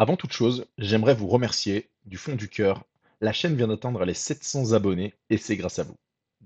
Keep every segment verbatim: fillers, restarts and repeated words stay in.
Avant toute chose, j'aimerais vous remercier du fond du cœur. La chaîne vient d'atteindre les sept cents abonnés et c'est grâce à vous.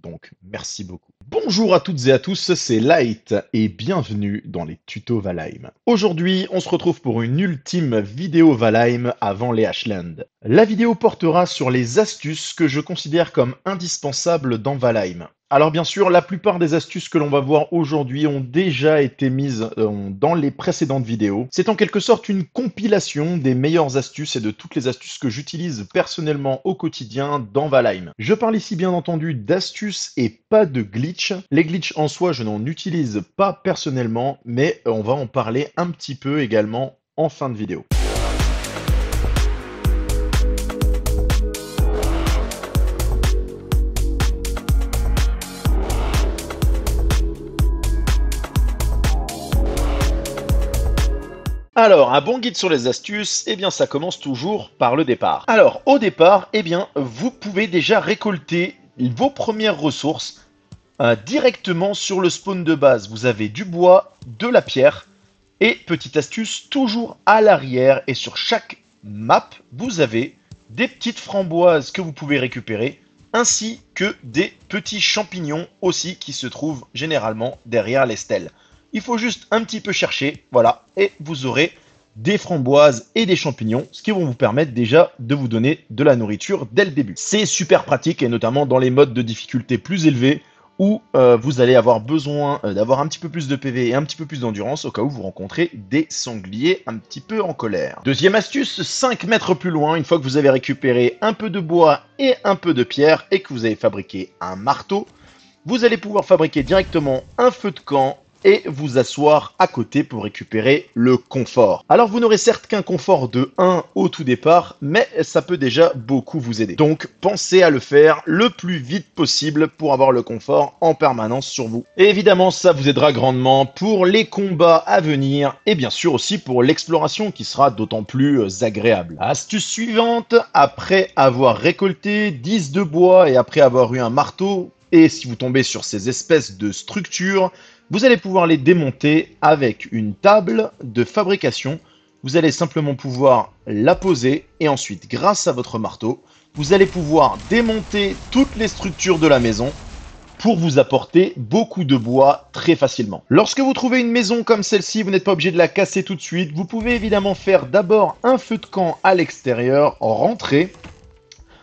Donc, merci beaucoup. Bonjour à toutes et à tous, c'est Light et bienvenue dans les tutos Valheim. Aujourd'hui, on se retrouve pour une ultime vidéo Valheim avant les Ashlands. La vidéo portera sur les astuces que je considère comme indispensables dans Valheim. Alors bien sûr, la plupart des astuces que l'on va voir aujourd'hui ont déjà été mises dans les précédentes vidéos. C'est en quelque sorte une compilation des meilleures astuces et de toutes les astuces que j'utilise personnellement au quotidien dans Valheim. Je parle ici bien entendu d'astuces et pas de glitch. Les glitchs en soi, je n'en utilise pas personnellement, mais on va en parler un petit peu également en fin de vidéo. Alors, un bon guide sur les astuces, eh bien ça commence toujours par le départ. Alors, au départ, eh bien, vous pouvez déjà récolter vos premières ressources euh, directement sur le spawn de base. Vous avez du bois, de la pierre, et petite astuce, toujours à l'arrière et sur chaque map, vous avez des petites framboises que vous pouvez récupérer, ainsi que des petits champignons aussi qui se trouvent généralement derrière les stèles. Il faut juste un petit peu chercher, voilà, et vous aurez des framboises et des champignons, ce qui vont vous permettre déjà de vous donner de la nourriture dès le début. C'est super pratique, et notamment dans les modes de difficulté plus élevés, où euh, vous allez avoir besoin d'avoir un petit peu plus de P V et un petit peu plus d'endurance, au cas où vous rencontrez des sangliers un petit peu en colère. Deuxième astuce, cinq mètres plus loin, une fois que vous avez récupéré un peu de bois et un peu de pierre, et que vous avez fabriqué un marteau, vous allez pouvoir fabriquer directement un feu de camp, et vous asseoir à côté pour récupérer le confort. Alors vous n'aurez certes qu'un confort de un au tout départ, mais ça peut déjà beaucoup vous aider. Donc pensez à le faire le plus vite possible pour avoir le confort en permanence sur vous. Et évidemment ça vous aidera grandement pour les combats à venir, et bien sûr aussi pour l'exploration qui sera d'autant plus agréable. Astuce suivante, après avoir récolté dix de bois et après avoir eu un marteau, et si vous tombez sur ces espèces de structures, vous allez pouvoir les démonter avec une table de fabrication. Vous allez simplement pouvoir la poser et ensuite, grâce à votre marteau, vous allez pouvoir démonter toutes les structures de la maison pour vous apporter beaucoup de bois très facilement. Lorsque vous trouvez une maison comme celle-ci, vous n'êtes pas obligé de la casser tout de suite. Vous pouvez évidemment faire d'abord un feu de camp à l'extérieur, rentrer,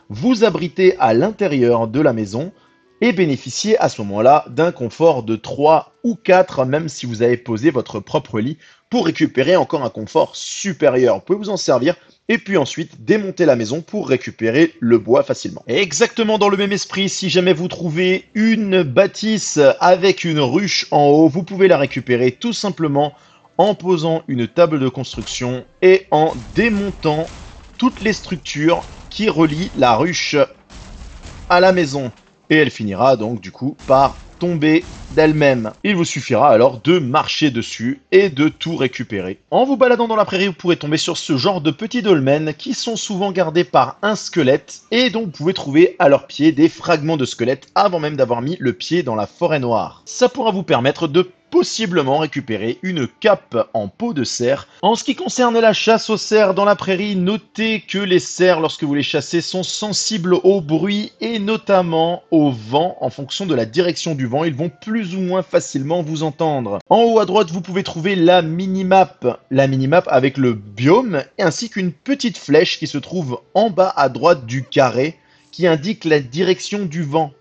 vous abriter à l'intérieur de la maison, et bénéficier à ce moment-là d'un confort de trois ou quatre, même si vous avez posé votre propre lit, pour récupérer encore un confort supérieur. Vous pouvez vous en servir, et puis ensuite démonter la maison pour récupérer le bois facilement. Et exactement dans le même esprit, si jamais vous trouvez une bâtisse avec une ruche en haut, vous pouvez la récupérer tout simplement en posant une table de construction et en démontant toutes les structures qui relient la ruche à la maison. Et elle finira donc du coup par tomber d'elle-même. Il vous suffira alors de marcher dessus et de tout récupérer. En vous baladant dans la prairie, vous pourrez tomber sur ce genre de petits dolmens qui sont souvent gardés par un squelette et donc vous pouvez trouver à leurs pieds des fragments de squelette avant même d'avoir mis le pied dans la forêt noire. Ça pourra vous permettre de possiblement récupérer une cape en peau de cerf. En ce qui concerne la chasse aux cerfs dans la prairie, notez que les cerfs, lorsque vous les chassez, sont sensibles au bruit et notamment au vent. En fonction de la direction du vent, ils vont plus ou moins facilement vous entendre. En haut à droite, vous pouvez trouver la minimap, la minimap avec le biome, ainsi qu'une petite flèche qui se trouve en bas à droite du carré, qui indique la direction du vent.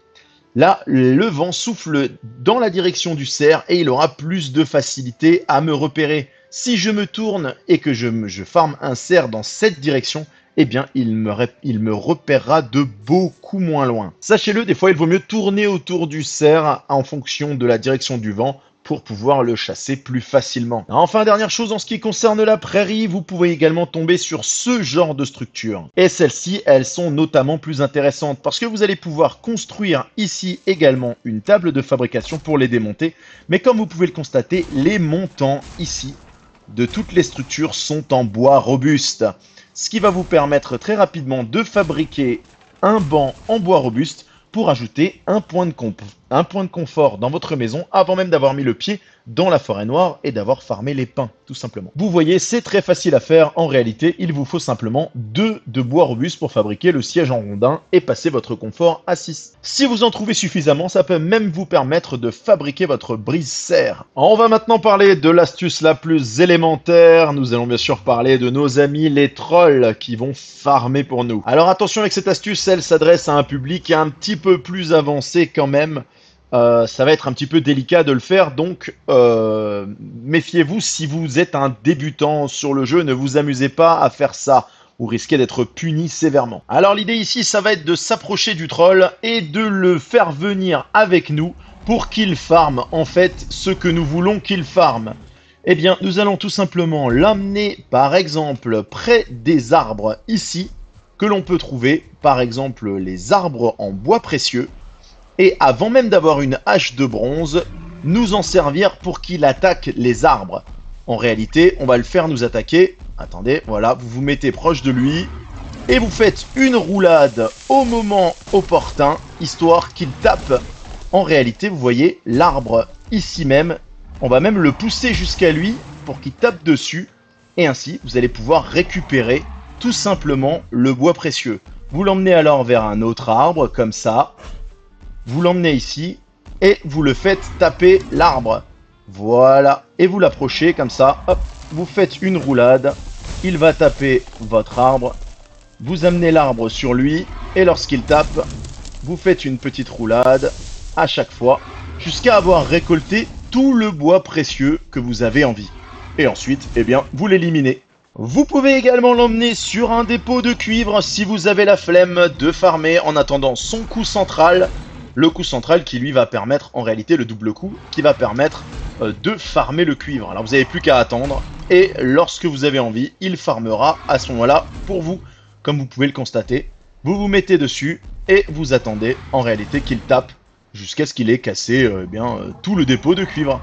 Là, le vent souffle dans la direction du cerf et il aura plus de facilité à me repérer. Si je me tourne et que je, je farme un cerf dans cette direction, eh bien, il me, il me repérera de beaucoup moins loin. Sachez-le, des fois, il vaut mieux tourner autour du cerf en fonction de la direction du vent pour pouvoir le chasser plus facilement. Enfin, dernière chose, en ce qui concerne la prairie, vous pouvez également tomber sur ce genre de structures. Et celles-ci, elles sont notamment plus intéressantes, parce que vous allez pouvoir construire ici également une table de fabrication pour les démonter. Mais comme vous pouvez le constater, les montants ici de toutes les structures sont en bois robuste. Ce qui va vous permettre très rapidement de fabriquer un banc en bois robuste, pour ajouter un point de, un point de confort dans votre maison avant même d'avoir mis le pied dans la forêt noire et d'avoir farmé les pins, tout simplement. Vous voyez, c'est très facile à faire. En réalité, il vous faut simplement deux de bois robuste pour fabriquer le siège en rondin et passer votre confort à six. Si vous en trouvez suffisamment, ça peut même vous permettre de fabriquer votre brise cerf. On va maintenant parler de l'astuce la plus élémentaire. Nous allons bien sûr parler de nos amis les trolls qui vont farmer pour nous. Alors attention avec cette astuce, elle s'adresse à un public un petit peu plus avancé quand même. Euh, ça va être un petit peu délicat de le faire, donc euh, méfiez-vous si vous êtes un débutant sur le jeu, ne vous amusez pas à faire ça, vous risquez d'être puni sévèrement. Alors l'idée ici, ça va être de s'approcher du troll et de le faire venir avec nous pour qu'il farme en fait ce que nous voulons qu'il farme. Eh bien, nous allons tout simplement l'emmener par exemple près des arbres ici, que l'on peut trouver par exemple les arbres en bois précieux. Et avant même d'avoir une hache de bronze, nous en servir pour qu'il attaque les arbres. En réalité, on va le faire nous attaquer. Attendez, voilà, vous vous mettez proche de lui. Et vous faites une roulade au moment opportun, histoire qu'il tape. En réalité, vous voyez l'arbre ici même. On va même le pousser jusqu'à lui pour qu'il tape dessus. Et ainsi, vous allez pouvoir récupérer tout simplement le bois précieux. Vous l'emmenez alors vers un autre arbre, comme ça. Vous l'emmenez ici et vous le faites taper l'arbre. Voilà. Et vous l'approchez comme ça. Hop. Vous faites une roulade. Il va taper votre arbre. Vous amenez l'arbre sur lui. Et lorsqu'il tape, vous faites une petite roulade à chaque fois. Jusqu'à avoir récolté tout le bois précieux que vous avez envie. Et ensuite, eh bien, vous l'éliminez. Vous pouvez également l'emmener sur un dépôt de cuivre si vous avez la flemme de farmer en attendant son coup central. Le coup central qui lui va permettre, en réalité le double coup, qui va permettre euh, de farmer le cuivre. Alors vous n'avez plus qu'à attendre et lorsque vous avez envie, il farmera à ce moment-là pour vous. Comme vous pouvez le constater, vous vous mettez dessus et vous attendez en réalité qu'il tape jusqu'à ce qu'il ait cassé euh, eh bien, euh, tout le dépôt de cuivre.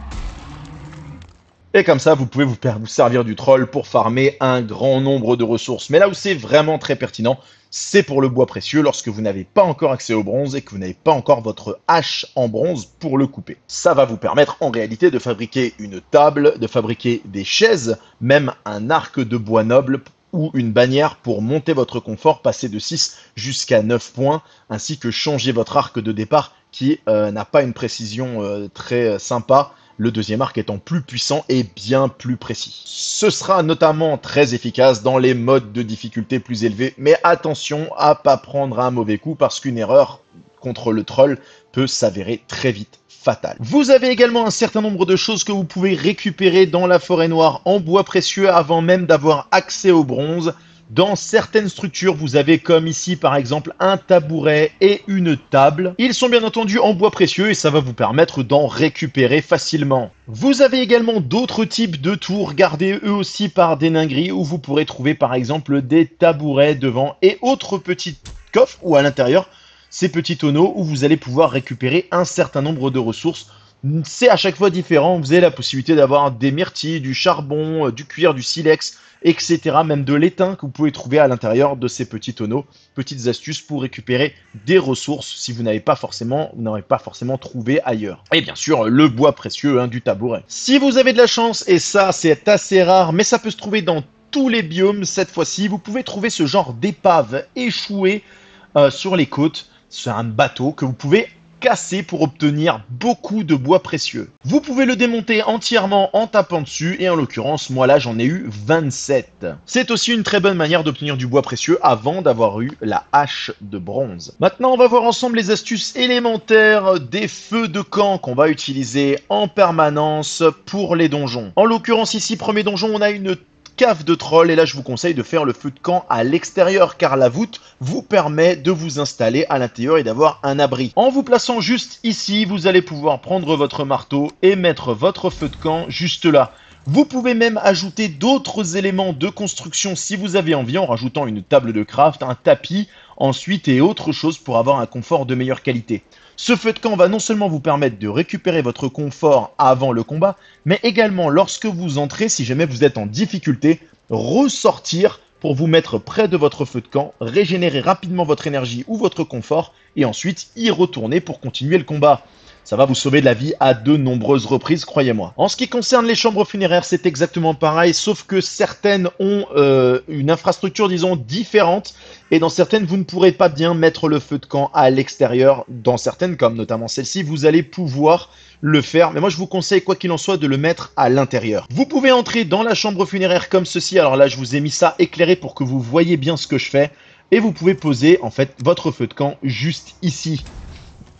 Et comme ça, vous pouvez vous, vous servir du troll pour farmer un grand nombre de ressources. Mais là où c'est vraiment très pertinent, c'est pour le bois précieux lorsque vous n'avez pas encore accès au bronze et que vous n'avez pas encore votre hache en bronze pour le couper. Ça va vous permettre en réalité de fabriquer une table, de fabriquer des chaises, même un arc de bois noble ou une bannière pour monter votre confort, passer de six jusqu'à neuf points, ainsi que changer votre arc de départ qui euh, n'a pas une précision euh, très sympa. Le deuxième arc étant plus puissant et bien plus précis. Ce sera notamment très efficace dans les modes de difficulté plus élevés, mais attention à ne pas prendre un mauvais coup parce qu'une erreur contre le troll peut s'avérer très vite fatale. Vous avez également un certain nombre de choses que vous pouvez récupérer dans la forêt noire en bois précieux avant même d'avoir accès au bronze. Dans certaines structures, vous avez comme ici par exemple un tabouret et une table. Ils sont bien entendu en bois précieux et ça va vous permettre d'en récupérer facilement. Vous avez également d'autres types de tours gardés eux aussi par des ningueries où vous pourrez trouver par exemple des tabourets devant et autres petits coffres ou à l'intérieur ces petits tonneaux où vous allez pouvoir récupérer un certain nombre de ressources. C'est à chaque fois différent, vous avez la possibilité d'avoir des myrtilles, du charbon, du cuir, du silex, et cetera. Même de l'étain que vous pouvez trouver à l'intérieur de ces petits tonneaux. Petites astuces pour récupérer des ressources si vous n'avez pas forcément, vous n'avez pas forcément trouvé ailleurs. Et bien sûr, le bois précieux hein, du tabouret. Si vous avez de la chance, et ça c'est assez rare, mais ça peut se trouver dans tous les biomes cette fois-ci, vous pouvez trouver ce genre d'épave échouée euh, sur les côtes. C'est un bateau que vous pouvez casser pour obtenir beaucoup de bois précieux. Vous pouvez le démonter entièrement en tapant dessus et en l'occurrence moi là j'en ai eu vingt-sept. C'est aussi une très bonne manière d'obtenir du bois précieux avant d'avoir eu la hache de bronze. Maintenant on va voir ensemble les astuces élémentaires des feux de camp qu'on va utiliser en permanence pour les donjons. En l'occurrence ici premier donjon on a une cave de troll et là je vous conseille de faire le feu de camp à l'extérieur car la voûte vous permet de vous installer à l'intérieur et d'avoir un abri. En vous plaçant juste ici, vous allez pouvoir prendre votre marteau et mettre votre feu de camp juste là. Vous pouvez même ajouter d'autres éléments de construction si vous avez envie en rajoutant une table de craft, un tapis, ensuite et autre chose pour avoir un confort de meilleure qualité. Ce feu de camp va non seulement vous permettre de récupérer votre confort avant le combat, mais également lorsque vous entrez, si jamais vous êtes en difficulté, ressortir pour vous mettre près de votre feu de camp, régénérer rapidement votre énergie ou votre confort et ensuite y retourner pour continuer le combat. Ça va vous sauver de la vie à de nombreuses reprises, croyez-moi. En ce qui concerne les chambres funéraires, c'est exactement pareil, sauf que certaines ont euh, une infrastructure, disons, différente. Et dans certaines, vous ne pourrez pas bien mettre le feu de camp à l'extérieur. Dans certaines, comme notamment celle-ci, vous allez pouvoir le faire. Mais moi, je vous conseille, quoi qu'il en soit, de le mettre à l'intérieur. Vous pouvez entrer dans la chambre funéraire comme ceci. Alors là, je vous ai mis ça éclairé pour que vous voyez bien ce que je fais. Et vous pouvez poser, en fait, votre feu de camp juste ici.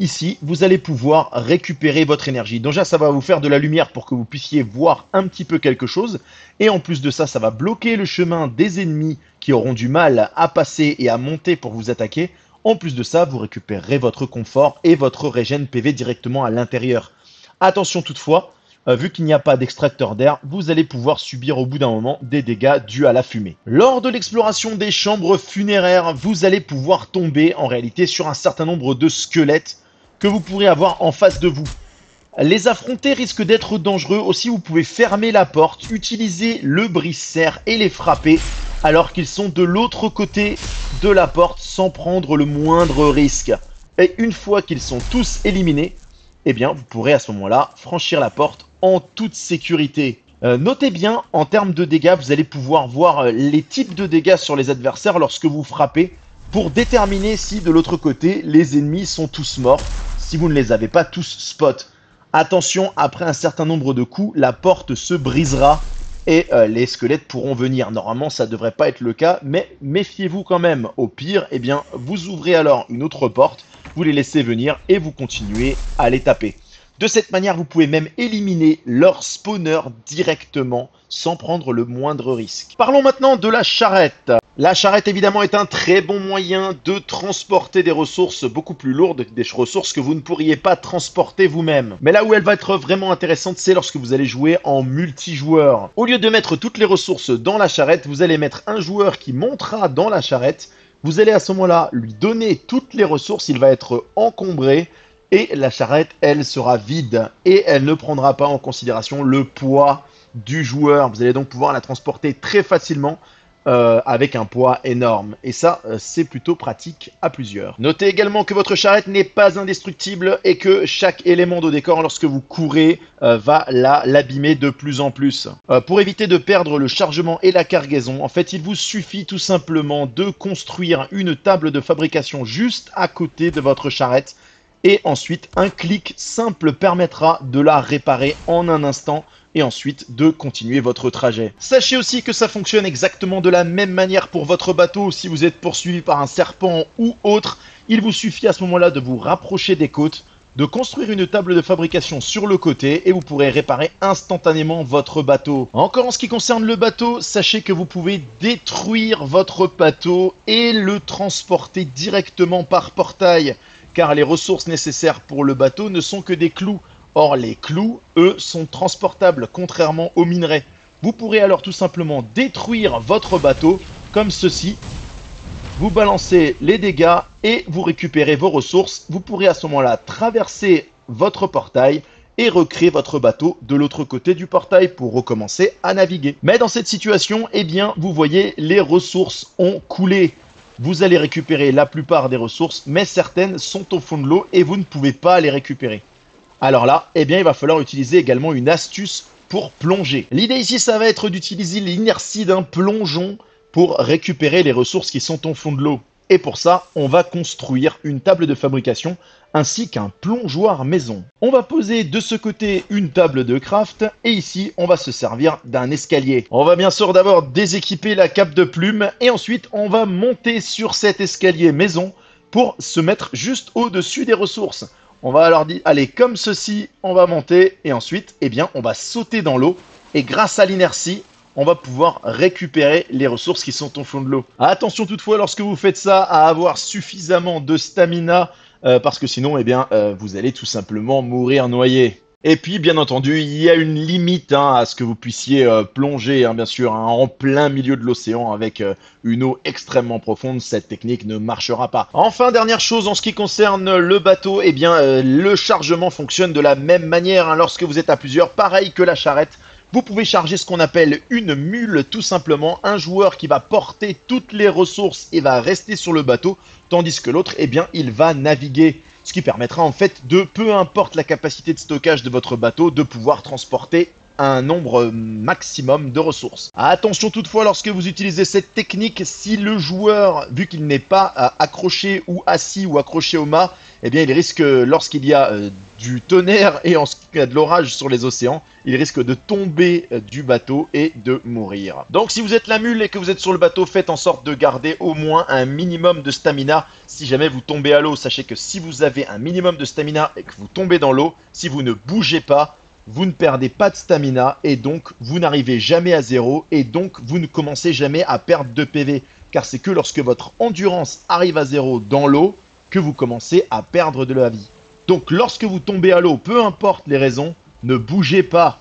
Ici, vous allez pouvoir récupérer votre énergie. Donc là, ça va vous faire de la lumière pour que vous puissiez voir un petit peu quelque chose. Et en plus de ça, ça va bloquer le chemin des ennemis qui auront du mal à passer et à monter pour vous attaquer. En plus de ça, vous récupérerez votre confort et votre régène P V directement à l'intérieur. Attention toutefois, euh, vu qu'il n'y a pas d'extracteur d'air, vous allez pouvoir subir au bout d'un moment des dégâts dus à la fumée. Lors de l'exploration des chambres funéraires, vous allez pouvoir tomber en réalité sur un certain nombre de squelettes que vous pourrez avoir en face de vous. Les affronter risque d'être dangereux. Aussi, vous pouvez fermer la porte, utiliser le brise cerf et les frapper alors qu'ils sont de l'autre côté de la porte sans prendre le moindre risque. Et une fois qu'ils sont tous éliminés, eh bien, vous pourrez à ce moment-là franchir la porte en toute sécurité. Euh, notez bien, en termes de dégâts, vous allez pouvoir voir les types de dégâts sur les adversaires lorsque vous frappez pour déterminer si de l'autre côté, les ennemis sont tous morts, si vous ne les avez pas tous spot. Attention, après un certain nombre de coups, la porte se brisera et euh, les squelettes pourront venir. Normalement, ça ne devrait pas être le cas, mais méfiez-vous quand même. Au pire, eh bien, vous ouvrez alors une autre porte, vous les laissez venir et vous continuez à les taper. De cette manière, vous pouvez même éliminer leur spawner directement sans prendre le moindre risque. Parlons maintenant de la charrette. La charrette, évidemment, est un très bon moyen de transporter des ressources beaucoup plus lourdes, des ressources que vous ne pourriez pas transporter vous-même. Mais là où elle va être vraiment intéressante, c'est lorsque vous allez jouer en multijoueur. Au lieu de mettre toutes les ressources dans la charrette, vous allez mettre un joueur qui montera dans la charrette. Vous allez à ce moment-là lui donner toutes les ressources, il va être encombré. Et la charrette, elle, sera vide et elle ne prendra pas en considération le poids du joueur. Vous allez donc pouvoir la transporter très facilement euh, avec un poids énorme. Et ça, euh, c'est plutôt pratique à plusieurs. Notez également que votre charrette n'est pas indestructible et que chaque élément de décor, lorsque vous courez, euh, va l'abîmer de plus en plus. Euh, pour éviter de perdre le chargement et la cargaison, en fait, il vous suffit tout simplement de construire une table de fabrication juste à côté de votre charrette. Et ensuite, un clic simple permettra de la réparer en un instant et ensuite de continuer votre trajet. Sachez aussi que ça fonctionne exactement de la même manière pour votre bateau. Si vous êtes poursuivi par un serpent ou autre, il vous suffit à ce moment-là de vous rapprocher des côtes, de construire une table de fabrication sur le côté et vous pourrez réparer instantanément votre bateau. Encore en ce qui concerne le bateau, sachez que vous pouvez détruire votre bateau et le transporter directement par portail, car les ressources nécessaires pour le bateau ne sont que des clous. Or, les clous, eux, sont transportables, contrairement aux minerais. Vous pourrez alors tout simplement détruire votre bateau, comme ceci. Vous balancez les dégâts et vous récupérez vos ressources. Vous pourrez à ce moment-là traverser votre portail et recréer votre bateau de l'autre côté du portail pour recommencer à naviguer. Mais dans cette situation, eh bien, vous voyez, les ressources ont coulé. Vous allez récupérer la plupart des ressources, mais certaines sont au fond de l'eau et vous ne pouvez pas les récupérer. Alors là, eh bien, il va falloir utiliser également une astuce pour plonger. L'idée ici, ça va être d'utiliser l'inertie d'un plongeon pour récupérer les ressources qui sont au fond de l'eau. Et pour ça, on va construire une table de fabrication ainsi qu'un plongeoir maison. On va poser de ce côté une table de craft et ici, on va se servir d'un escalier. On va bien sûr d'abord déséquiper la cape de plume et ensuite, on va monter sur cet escalier maison pour se mettre juste au-dessus des ressources. On va alors dire, allez, comme ceci, on va monter et ensuite, eh bien, on va sauter dans l'eau et grâce à l'inertie, on va pouvoir récupérer les ressources qui sont au fond de l'eau. Attention toutefois, lorsque vous faites ça, à avoir suffisamment de stamina, euh, parce que sinon, eh bien, euh, vous allez tout simplement mourir noyé. Et puis, bien entendu, il y a une limite hein, à ce que vous puissiez euh, plonger, hein, bien sûr, hein, en plein milieu de l'océan avec euh, une eau extrêmement profonde. Cette technique ne marchera pas. Enfin, dernière chose en ce qui concerne le bateau, eh bien, euh, le chargement fonctionne de la même manière hein, lorsque vous êtes à plusieurs, pareil que la charrette. Vous pouvez charger ce qu'on appelle une mule, tout simplement, un joueur qui va porter toutes les ressources et va rester sur le bateau, tandis que l'autre, eh bien, il va naviguer. ce qui permettra en fait de, peu importe la capacité de stockage de votre bateau, de pouvoir transporter un nombre maximum de ressources. Attention toutefois lorsque vous utilisez cette technique, si le joueur, vu qu'il n'est pas accroché ou assis ou accroché au mât, eh bien il risque, lorsqu'il y a euh, du tonnerre et en ce qu'il y a de l'orage sur les océans, il risque de tomber euh, du bateau et de mourir. Donc si vous êtes la mule et que vous êtes sur le bateau, faites en sorte de garder au moins un minimum de stamina. Si jamais vous tombez à l'eau, sachez que si vous avez un minimum de stamina et que vous tombez dans l'eau, si vous ne bougez pas, vous ne perdez pas de stamina et donc vous n'arrivez jamais à zéro et donc vous ne commencez jamais à perdre de P V. Car c'est que lorsque votre endurance arrive à zéro dans l'eau que vous commencez à perdre de la vie. Donc lorsque vous tombez à l'eau, peu importe les raisons, ne bougez pas.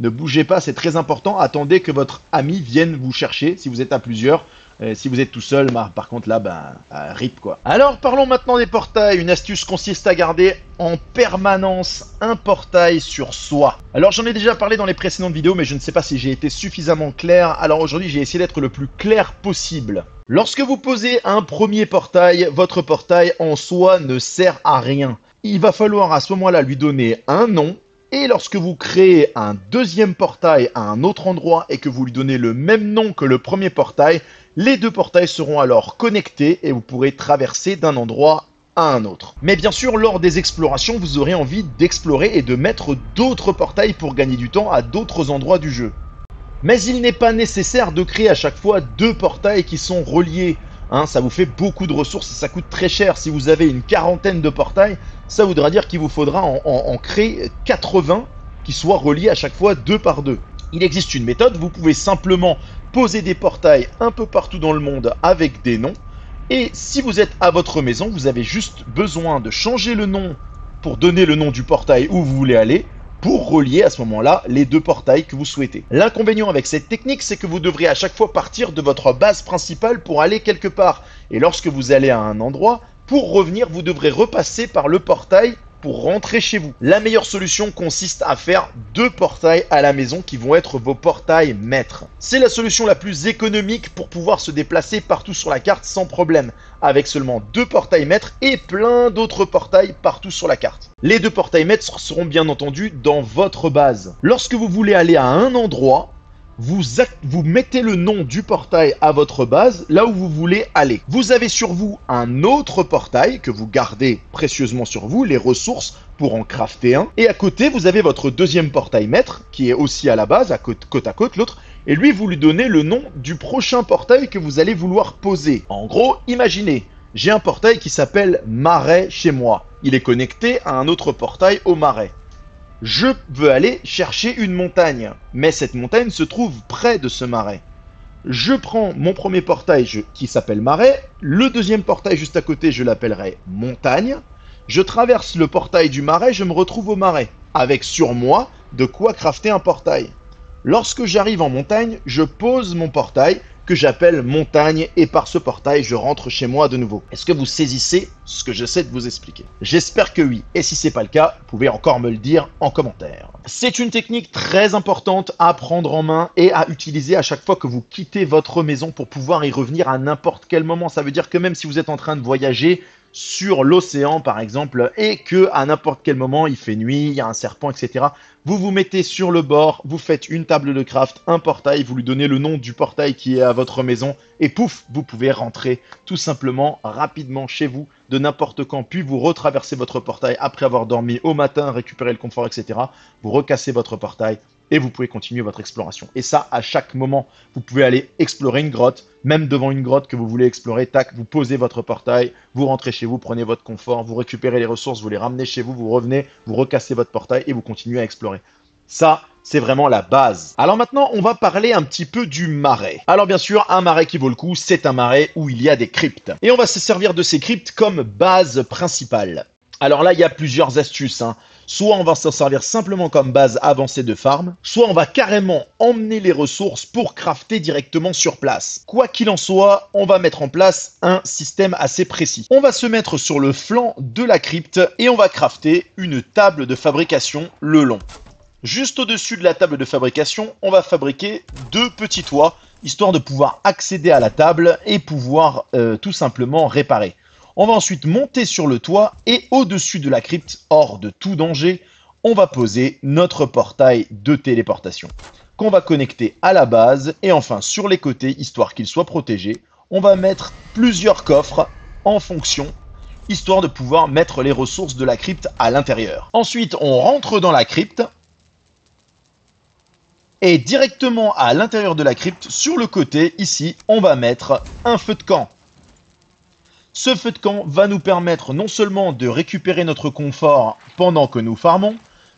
Ne bougez pas, c'est très important. Attendez que votre ami vienne vous chercher si vous êtes à plusieurs. Et si vous êtes tout seul, bah, par contre là, ben, bah, rip quoi. Alors parlons maintenant des portails. Une astuce consiste à garder en permanence un portail sur soi. Alors j'en ai déjà parlé dans les précédentes vidéos, mais je ne sais pas si j'ai été suffisamment clair. Alors aujourd'hui, j'ai essayé d'être le plus clair possible. Lorsque vous posez un premier portail, votre portail en soi ne sert à rien. Il va falloir à ce moment-là lui donner un nom. Et lorsque vous créez un deuxième portail à un autre endroit et que vous lui donnez le même nom que le premier portail, les deux portails seront alors connectés et vous pourrez traverser d'un endroit à un autre. Mais bien sûr, lors des explorations, vous aurez envie d'explorer et de mettre d'autres portails pour gagner du temps à d'autres endroits du jeu. Mais il n'est pas nécessaire de créer à chaque fois deux portails qui sont reliés. Hein, ça vous fait beaucoup de ressources et ça coûte très cher. Si vous avez une quarantaine de portails, ça voudra dire qu'il vous faudra en, en, en créer quatre-vingts qui soient reliés à chaque fois deux par deux. Il existe une méthode, vous pouvez simplement poser des portails un peu partout dans le monde avec des noms. Et si vous êtes à votre maison, vous avez juste besoin de changer le nom pour donner le nom du portail où vous voulez aller, pour relier à ce moment-là les deux portails que vous souhaitez. L'inconvénient avec cette technique, c'est que vous devrez à chaque fois partir de votre base principale pour aller quelque part. Et lorsque vous allez à un endroit, pour revenir, vous devrez repasser par le portail pour rentrer chez vous. La meilleure solution consiste à faire deux portails à la maison qui vont être vos portails maîtres. C'est la solution la plus économique pour pouvoir se déplacer partout sur la carte sans problème, avec seulement deux portails maîtres et plein d'autres portails partout sur la carte. Les deux portails maîtres seront bien entendu dans votre base. Lorsque vous voulez aller à un endroit, vous, vous mettez le nom du portail à votre base, là où vous voulez aller. Vous avez sur vous un autre portail que vous gardez précieusement sur vous, les ressources pour en crafter un. Et à côté, vous avez votre deuxième portail maître, qui est aussi à la base, à côte, côte à côte l'autre. Et lui, vous lui donnez le nom du prochain portail que vous allez vouloir poser. En gros, imaginez, j'ai un portail qui s'appelle Marais chez moi. Il est connecté à un autre portail au Marais. Je veux aller chercher une montagne, mais cette montagne se trouve près de ce marais. Je prends mon premier portail je, qui s'appelle Marais, le deuxième portail juste à côté, je l'appellerai Montagne. Je traverse le portail du Marais, je me retrouve au Marais, avec sur moi de quoi crafter un portail. Lorsque j'arrive en montagne, je pose mon portail que j'appelle Montagne et par ce portail, je rentre chez moi de nouveau. Est-ce que vous saisissez ce que j'essaie de vous expliquer? J'espère que oui. Et si c'est pas le cas, vous pouvez encore me le dire en commentaire. C'est une technique très importante à prendre en main et à utiliser à chaque fois que vous quittez votre maison pour pouvoir y revenir à n'importe quel moment. Ça veut dire que même si vous êtes en train de voyager sur l'océan par exemple et que à n'importe quel moment il fait nuit, il y a un serpent, et cetera. Vous vous mettez sur le bord, vous faites une table de craft, un portail, vous lui donnez le nom du portail qui est à votre maison et pouf, vous pouvez rentrer tout simplement rapidement chez vous de n'importe quand, puis vous retraversez votre portail après avoir dormi au matin, récupéré le confort, et cetera. Vous recassez votre portail et vous pouvez continuer votre exploration. Et ça, à chaque moment, vous pouvez aller explorer une grotte, même devant une grotte que vous voulez explorer, tac, vous posez votre portail, vous rentrez chez vous, prenez votre confort, vous récupérez les ressources, vous les ramenez chez vous, vous revenez, vous recassez votre portail et vous continuez à explorer. Ça, c'est vraiment la base. Alors maintenant, on va parler un petit peu du marais. Alors bien sûr, un marais qui vaut le coup, c'est un marais où il y a des cryptes. Et on va se servir de ces cryptes comme base principale. Alors là, il y a plusieurs astuces, hein. Soit on va s'en servir simplement comme base avancée de farm, soit on va carrément emmener les ressources pour crafter directement sur place. Quoi qu'il en soit, on va mettre en place un système assez précis. On va se mettre sur le flanc de la crypte et on va crafter une table de fabrication le long. Juste au-dessus de la table de fabrication, on va fabriquer deux petits toits, histoire de pouvoir accéder à la table et pouvoir euh, tout simplement réparer. On va ensuite monter sur le toit et au-dessus de la crypte, hors de tout danger, on va poser notre portail de téléportation qu'on va connecter à la base. Et enfin, sur les côtés, histoire qu'il soit protégé, on va mettre plusieurs coffres en fonction, histoire de pouvoir mettre les ressources de la crypte à l'intérieur. Ensuite, on rentre dans la crypte. Et directement à l'intérieur de la crypte, sur le côté, ici, on va mettre un feu de camp. Ce feu de camp va nous permettre non seulement de récupérer notre confort pendant que nous farmons,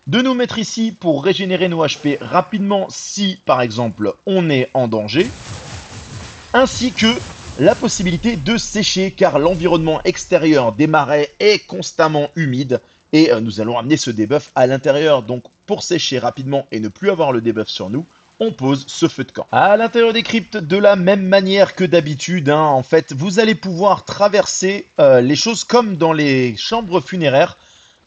de nous mettre ici pour régénérer nos H P rapidement si, par exemple, on est en danger, ainsi que la possibilité de sécher car l'environnement extérieur des marais est constamment humide et nous allons amener ce debuff à l'intérieur. Donc pour sécher rapidement et ne plus avoir le debuff sur nous, on pose ce feu de camp. À l'intérieur des cryptes, de la même manière que d'habitude, hein, en fait, vous allez pouvoir traverser euh, les choses comme dans les chambres funéraires.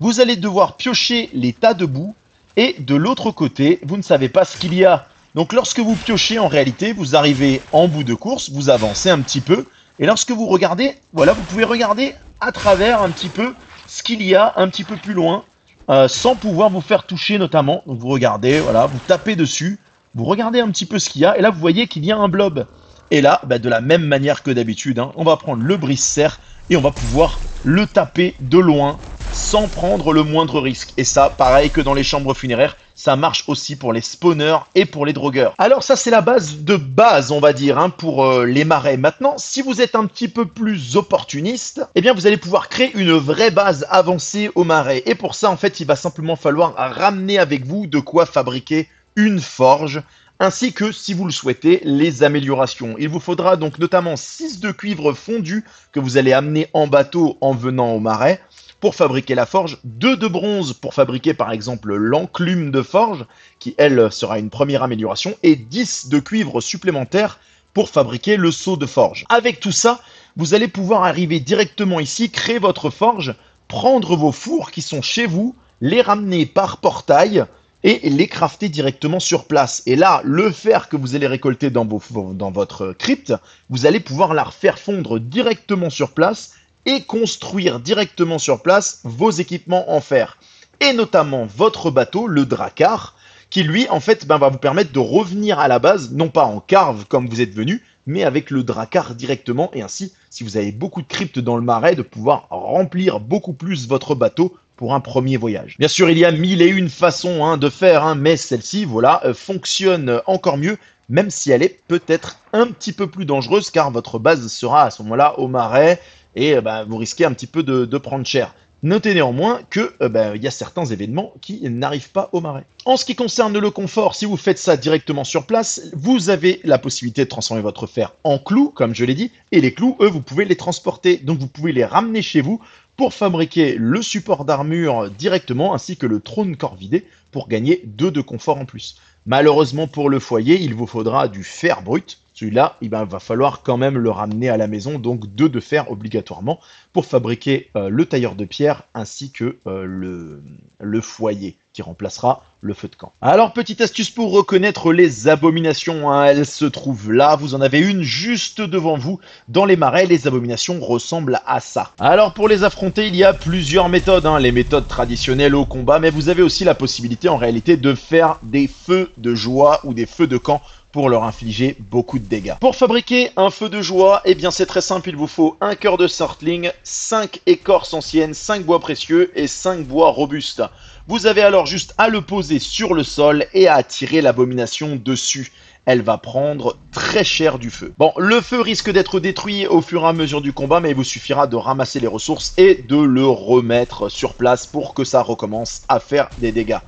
Vous allez devoir piocher les tas de boue et de l'autre côté, vous ne savez pas ce qu'il y a. Donc lorsque vous piochez, en réalité, vous arrivez en bout de course, vous avancez un petit peu. Et lorsque vous regardez, voilà, vous pouvez regarder à travers un petit peu ce qu'il y a un petit peu plus loin, euh, sans pouvoir vous faire toucher notamment. Donc vous regardez, voilà, vous tapez dessus, vous regardez un petit peu ce qu'il y a. Et là, vous voyez qu'il y a un blob. Et là, bah, de la même manière que d'habitude, hein, on va prendre le Brise Cerf et on va pouvoir le taper de loin, sans prendre le moindre risque. Et ça, pareil que dans les chambres funéraires, ça marche aussi pour les spawners et pour les drogueurs. Alors ça, c'est la base de base, on va dire, hein, pour euh, les marais. Maintenant, si vous êtes un petit peu plus opportuniste, eh bien, vous allez pouvoir créer une vraie base avancée aux marais. Et pour ça, en fait, il va simplement falloir ramener avec vous de quoi fabriquer une forge, ainsi que, si vous le souhaitez, les améliorations. Il vous faudra donc notamment six de cuivre fondu que vous allez amener en bateau en venant aux marais, pour fabriquer la forge, deux de bronze pour fabriquer par exemple l'enclume de forge, qui elle sera une première amélioration, et dix de cuivre supplémentaires pour fabriquer le seau de forge. Avec tout ça, vous allez pouvoir arriver directement ici, créer votre forge, prendre vos fours qui sont chez vous, les ramener par portail et les crafter directement sur place. Et là, le fer que vous allez récolter dans, vos, dans votre crypte, vous allez pouvoir la faire fondre directement sur place et construire directement sur place vos équipements en fer. Et notamment votre bateau, le Drakkar, qui lui, en fait, ben, va vous permettre de revenir à la base, non pas en carve comme vous êtes venu, mais avec le Drakkar directement. Et ainsi, si vous avez beaucoup de cryptes dans le marais, de pouvoir remplir beaucoup plus votre bateau pour un premier voyage. Bien sûr, il y a mille et une façons hein, de faire, hein, mais celle-ci, voilà, euh, fonctionne encore mieux, même si elle est peut-être un petit peu plus dangereuse, car votre base sera à ce moment-là au marais, et bah, vous risquez un petit peu de, de prendre cher. Notez néanmoins que euh, bah, y a certains événements qui n'arrivent pas au marais. En ce qui concerne le confort, si vous faites ça directement sur place, vous avez la possibilité de transformer votre fer en clous, comme je l'ai dit, et les clous, eux, vous pouvez les transporter, donc vous pouvez les ramener chez vous pour fabriquer le support d'armure directement, ainsi que le trône corvidé pour gagner deux de confort en plus. Malheureusement pour le foyer, il vous faudra du fer brut. Celui-là, il va falloir quand même le ramener à la maison, donc deux de fer obligatoirement, pour fabriquer euh, le tailleur de pierre ainsi que euh, le, le foyer qui remplacera le feu de camp. Alors, petite astuce pour reconnaître les abominations, hein, elles se trouvent là, vous en avez une juste devant vous. Dans les marais, les abominations ressemblent à ça. Alors, pour les affronter, il y a plusieurs méthodes, hein, les méthodes traditionnelles au combat, mais vous avez aussi la possibilité en réalité de faire des feux de joie ou des feux de camp pour leur infliger beaucoup de dégâts. Pour fabriquer un feu de joie, eh bien c'est très simple, il vous faut un cœur de sortling, cinq écorces anciennes, cinq bois précieux et cinq bois robustes. Vous avez alors juste à le poser sur le sol et à attirer l'abomination dessus. Elle va prendre très cher du feu. Bon, le feu risque d'être détruit au fur et à mesure du combat, mais il vous suffira de ramasser les ressources et de le remettre sur place pour que ça recommence à faire des dégâts.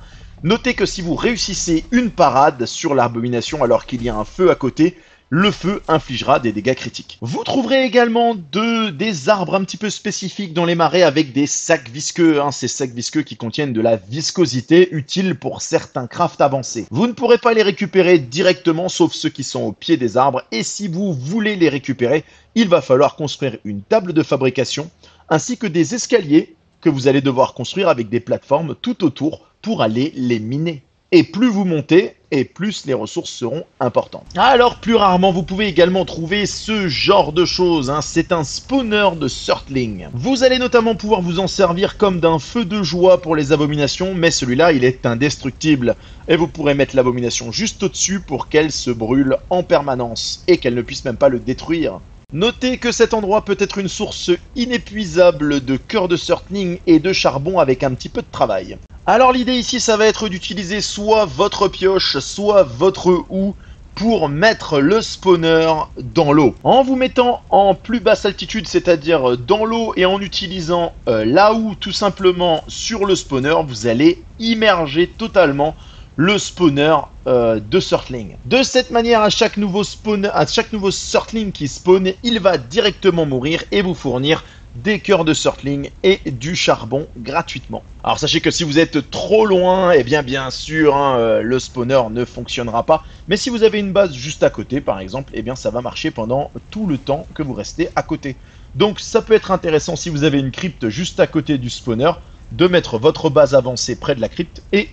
Notez que si vous réussissez une parade sur l'abomination alors qu'il y a un feu à côté, le feu infligera des dégâts critiques. Vous trouverez également de, des arbres un petit peu spécifiques dans les marais avec des sacs visqueux. Hein, ces sacs visqueux qui contiennent de la viscosité utile pour certains crafts avancés. Vous ne pourrez pas les récupérer directement sauf ceux qui sont au pied des arbres. Et si vous voulez les récupérer, il va falloir construire une table de fabrication ainsi que des escaliers que vous allez devoir construire avec des plateformes tout autour pour aller les miner. Et plus vous montez, et plus les ressources seront importantes. Alors, plus rarement, vous pouvez également trouver ce genre de choses. Hein. C'est un spawner de Surtling. Vous allez notamment pouvoir vous en servir comme d'un feu de joie pour les abominations, mais celui-là, il est indestructible. Et vous pourrez mettre l'abomination juste au-dessus pour qu'elle se brûle en permanence, et qu'elle ne puisse même pas le détruire. Notez que cet endroit peut être une source inépuisable de cœurs de Surtling et de charbon avec un petit peu de travail. Alors l'idée ici, ça va être d'utiliser soit votre pioche, soit votre houe pour mettre le spawner dans l'eau. En vous mettant en plus basse altitude, c'est-à-dire dans l'eau, et en utilisant euh, la houe tout simplement sur le spawner, vous allez immerger totalement le spawner euh, de Surtling. De cette manière, à chaque nouveau spawn, à chaque nouveau Surtling qui spawn, il va directement mourir et vous fournir des cœurs de Surtling et du charbon gratuitement. Alors sachez que si vous êtes trop loin, eh bien bien sûr, hein, euh, le spawner ne fonctionnera pas. Mais si vous avez une base juste à côté, par exemple, eh bien ça va marcher pendant tout le temps que vous restez à côté. Donc ça peut être intéressant si vous avez une crypte juste à côté du spawner, de mettre votre base avancée près de la crypte et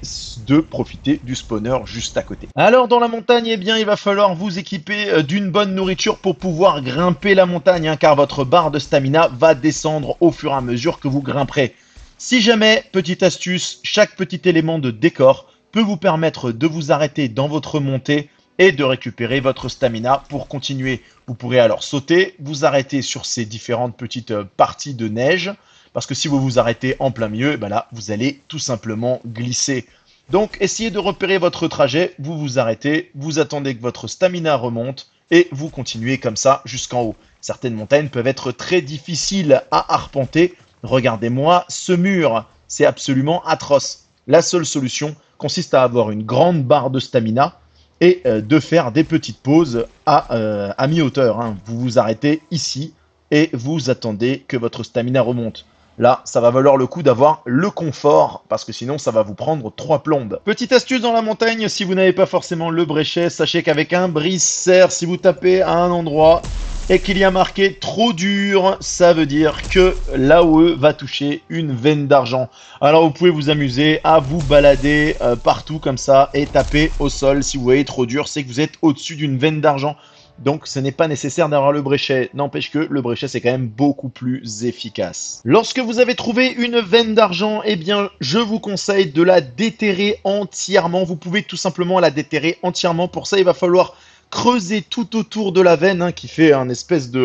de profiter du spawner juste à côté. Alors dans la montagne, eh bien, il va falloir vous équiper d'une bonne nourriture pour pouvoir grimper la montagne, hein, car votre barre de stamina va descendre au fur et à mesure que vous grimperez. Si jamais, petite astuce, chaque petit élément de décor peut vous permettre de vous arrêter dans votre montée et de récupérer votre stamina pour continuer. Vous pourrez alors sauter, vous arrêter sur ces différentes petites parties de neige, parce que si vous vous arrêtez en plein milieu, ben là, vous allez tout simplement glisser. Donc, essayez de repérer votre trajet, vous vous arrêtez, vous attendez que votre stamina remonte, et vous continuez comme ça jusqu'en haut. Certaines montagnes peuvent être très difficiles à arpenter. Regardez-moi ce mur, c'est absolument atroce. La seule solution consiste à avoir une grande barre de stamina et euh, de faire des petites pauses à, euh, à mi-hauteur. Hein. Vous vous arrêtez ici, et vous attendez que votre stamina remonte. Là, ça va valoir le coup d'avoir le confort, parce que sinon, ça va vous prendre trois plombes. Petite astuce dans la montagne, si vous n'avez pas forcément le bréchet, sachez qu'avec un brise cerf, si vous tapez à un endroit et qu'il y a marqué « trop dur », ça veut dire que l'A O E va toucher une veine d'argent. Alors, vous pouvez vous amuser à vous balader euh, partout comme ça et taper au sol. Si vous voyez « trop dur », c'est que vous êtes au-dessus d'une veine d'argent. Donc ce n'est pas nécessaire d'avoir le bréchet, n'empêche que le bréchet c'est quand même beaucoup plus efficace. Lorsque vous avez trouvé une veine d'argent, eh bien je vous conseille de la déterrer entièrement. Vous pouvez tout simplement la déterrer entièrement. Pour ça il va falloir creuser tout autour de la veine, hein, qui fait un espèce de,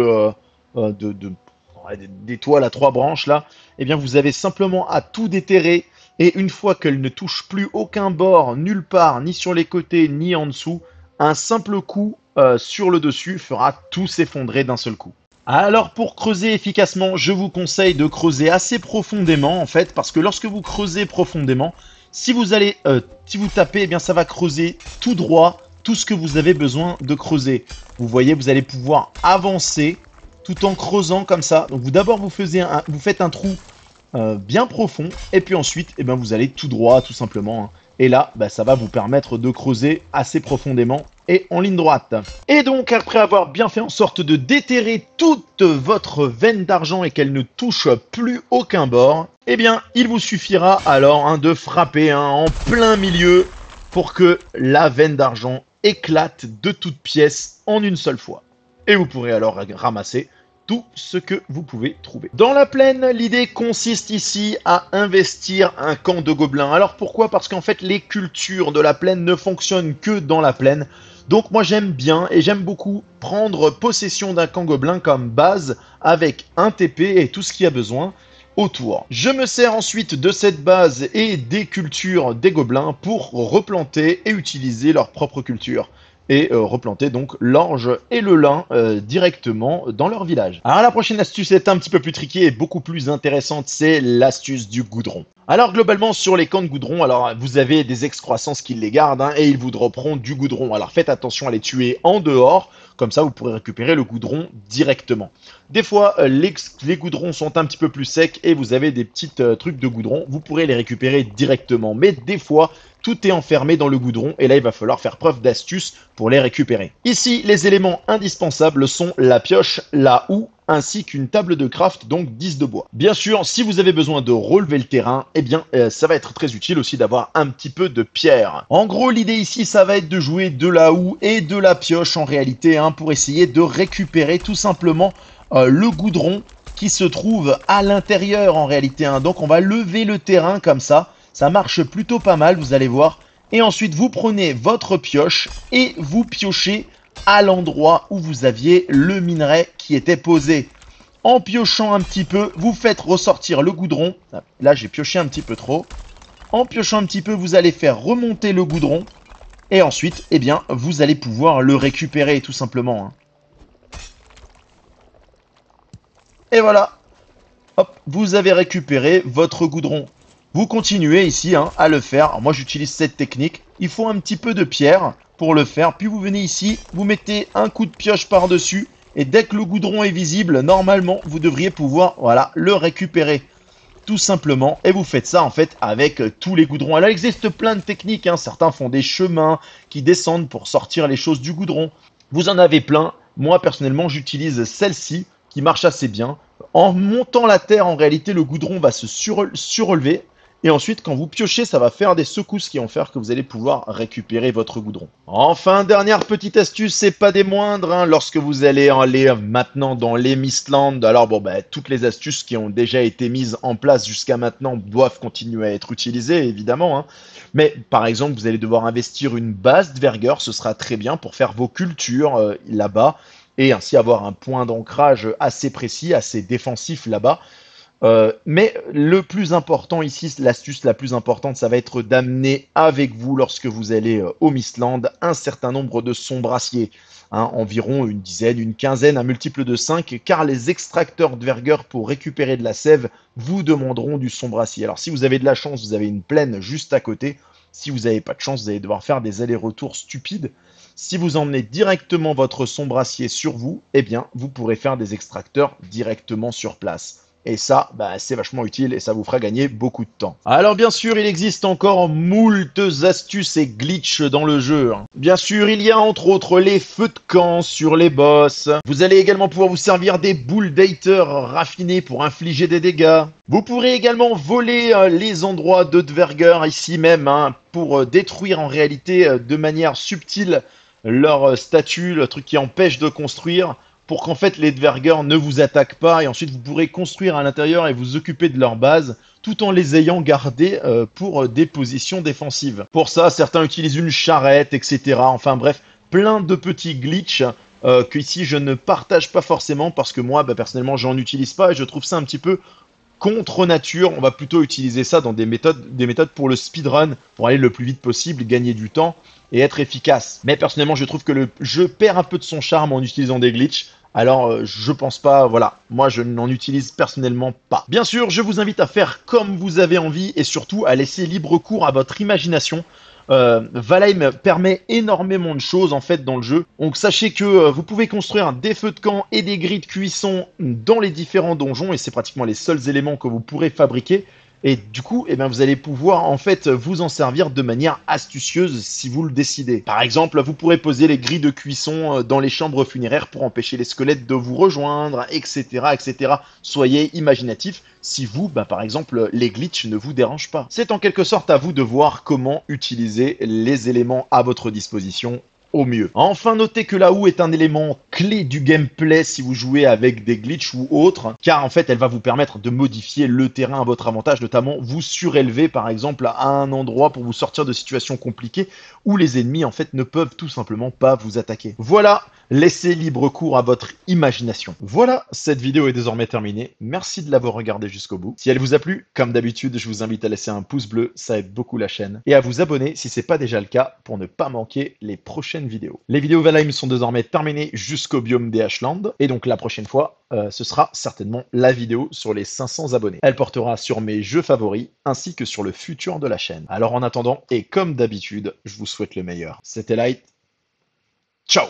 euh, de, de, d'étoile à trois branches là. Eh bien vous avez simplement à tout déterrer, et une fois qu'elle ne touche plus aucun bord, nulle part, ni sur les côtés, ni en dessous, un simple coup Euh, sur le dessus fera tout s'effondrer d'un seul coup. Alors pour creuser efficacement, je vous conseille de creuser assez profondément en fait, parce que lorsque vous creusez profondément, si vous allez, euh, si vous tapez, eh bien ça va creuser tout droit tout ce que vous avez besoin de creuser. Vous voyez, vous allez pouvoir avancer tout en creusant comme ça. Donc vous d'abord vous faisiez un, vous faites un trou euh, bien profond, et puis ensuite, eh bien vous allez tout droit tout simplement. Hein. Et là, bah, ça va vous permettre de creuser assez profondément et en ligne droite. Et donc, après avoir bien fait en sorte de déterrer toute votre veine d'argent et qu'elle ne touche plus aucun bord, eh bien, il vous suffira alors hein, de frapper hein, en plein milieu pour que la veine d'argent éclate de toutes pièces en une seule fois. Et vous pourrez alors ramasser tout ce que vous pouvez trouver. Dans la plaine, l'idée consiste ici à investir un camp de gobelins. Alors pourquoi? Parce qu'en fait, les cultures de la plaine ne fonctionnent que dans la plaine. Donc moi, j'aime bien et j'aime beaucoup prendre possession d'un camp gobelin comme base avec un T P et tout ce qu'il y a besoin autour. Je me sers ensuite de cette base et des cultures des gobelins pour replanter et utiliser leur propre culture. Et euh, replanter donc l'orge et le lin euh, directement dans leur village. Alors la prochaine astuce est un petit peu plus tricky et beaucoup plus intéressante, c'est l'astuce du goudron. Alors globalement sur les camps de goudron, alors vous avez des excroissances qui les gardent hein, et ils vous dropperont du goudron. Alors faites attention à les tuer en dehors, Comme ça, vous pourrez récupérer le goudron directement. Des fois, les, les goudrons sont un petit peu plus secs et vous avez des petits euh, trucs de goudron. Vous pourrez les récupérer directement. Mais des fois, tout est enfermé dans le goudron et là, il va falloir faire preuve d'astuce pour les récupérer. Ici, les éléments indispensables sont la pioche, la houe, ainsi qu'une table de craft, donc dix de bois. Bien sûr, si vous avez besoin de relever le terrain, eh bien, euh, ça va être très utile aussi d'avoir un petit peu de pierre. En gros, l'idée ici, ça va être de jouer de la houe et de la pioche en réalité, hein, pour essayer de récupérer tout simplement euh, le goudron qui se trouve à l'intérieur en réalité, hein. Donc, on va lever le terrain comme ça. Ça marche plutôt pas mal, vous allez voir. Et ensuite, vous prenez votre pioche et vous piochez à l'endroit où vous aviez le minerai qui était posé. En piochant un petit peu, vous faites ressortir le goudron. Là, j'ai pioché un petit peu trop. En piochant un petit peu, vous allez faire remonter le goudron. Et ensuite, eh bien, vous allez pouvoir le récupérer, tout simplement. Et voilà. Hop, vous avez récupéré votre goudron. Vous continuez ici hein, à le faire. Alors, moi, j'utilise cette technique. Il faut un petit peu de pierre pour le faire. Puis vous venez ici, vous mettez un coup de pioche par-dessus. Et dès que le goudron est visible, normalement, vous devriez pouvoir voilà, le récupérer. Tout simplement. Et vous faites ça, en fait, avec tous les goudrons. Alors, il existe plein de techniques. Hein. Certains font des chemins qui descendent pour sortir les choses du goudron. Vous en avez plein. Moi, personnellement, j'utilise celle-ci qui marche assez bien. En montant la terre, en réalité, le goudron va se surrelever. Et ensuite, quand vous piochez, ça va faire des secousses qui vont faire que vous allez pouvoir récupérer votre goudron. Enfin, dernière petite astuce, c'est pas des moindres. Hein, lorsque vous allez aller maintenant dans les Mistlands, alors bon, bah, toutes les astuces qui ont déjà été mises en place jusqu'à maintenant doivent continuer à être utilisées, évidemment. Hein. Mais par exemple, vous allez devoir investir une base Dvergr, ce sera très bien pour faire vos cultures euh, là-bas et ainsi avoir un point d'ancrage assez précis, assez défensif là-bas. Euh, mais le plus important ici, l'astuce la plus importante, ça va être d'amener avec vous, lorsque vous allez euh, au Mistland, un certain nombre de sombraciers, hein, environ une dizaine, une quinzaine, un multiple de cinq, car les extracteurs Dvergr pour récupérer de la sève vous demanderont du sombracier. Alors si vous avez de la chance, vous avez une plaine juste à côté. Si vous n'avez pas de chance, vous allez devoir faire des allers-retours stupides. Si vous emmenez directement votre sombracier sur vous, eh bien, vous pourrez faire des extracteurs directement sur place. Et ça, bah, c'est vachement utile et ça vous fera gagner beaucoup de temps. Alors bien sûr, il existe encore moultes astuces et glitches dans le jeu. Bien sûr, il y a entre autres les feux de camp sur les boss. Vous allez également pouvoir vous servir des boules d'haters raffinées pour infliger des dégâts. Vous pourrez également voler euh, les endroits de Dvergr ici même hein, pour euh, détruire en réalité euh, de manière subtile leur euh, statue, le truc qui empêche de construire, pour qu'en fait les Dvergr ne vous attaquent pas et ensuite vous pourrez construire à l'intérieur et vous occuper de leur base tout en les ayant gardés euh, pour des positions défensives. Pour ça, certains utilisent une charrette, et cetera. Enfin bref, plein de petits glitchs euh, que ici je ne partage pas forcément parce que moi, bah, personnellement, j'en utilise pas et je trouve ça un petit peu contre nature. On va plutôt utiliser ça dans des méthodes, des méthodes pour le speedrun, pour aller le plus vite possible, gagner du temps et être efficace. Mais personnellement, je trouve que le jeu perd un peu de son charme en utilisant des glitchs. Alors, euh, je pense pas, voilà. Moi, je n'en utilise personnellement pas. Bien sûr, je vous invite à faire comme vous avez envie et surtout à laisser libre cours à votre imagination. Euh, Valheim permet énormément de choses en fait dans le jeu. Donc sachez que euh, vous pouvez construire des feux de camp et des grilles de cuisson dans les différents donjons et c'est pratiquement les seuls éléments que vous pourrez fabriquer. Et du coup, eh ben, vous allez pouvoir en fait vous en servir de manière astucieuse si vous le décidez. Par exemple, vous pourrez poser les grilles de cuisson dans les chambres funéraires pour empêcher les squelettes de vous rejoindre, et cetera, et cetera. Soyez imaginatif si vous, bah, par exemple, les glitchs ne vous dérangent pas. C'est en quelque sorte à vous de voir comment utiliser les éléments à votre disposition au mieux. Enfin, notez que la houe est un élément clé du gameplay si vous jouez avec des glitchs ou autres, car en fait, elle va vous permettre de modifier le terrain à votre avantage, notamment vous surélever par exemple à un endroit pour vous sortir de situations compliquées où les ennemis en fait ne peuvent tout simplement pas vous attaquer. Voilà, laissez libre cours à votre imagination. Voilà, cette vidéo est désormais terminée. Merci de l'avoir regardée jusqu'au bout. Si elle vous a plu, comme d'habitude, je vous invite à laisser un pouce bleu, ça aide beaucoup la chaîne, et à vous abonner si c'est pas déjà le cas pour ne pas manquer les prochaines vidéos. Les vidéos Valheim sont désormais terminées jusqu'au biome des Ashlands et donc la prochaine fois, euh, ce sera certainement la vidéo sur les cinq cents abonnés. Elle portera sur mes jeux favoris ainsi que sur le futur de la chaîne. Alors en attendant et comme d'habitude, je vous souhaite le meilleur. C'était Light. Ciao!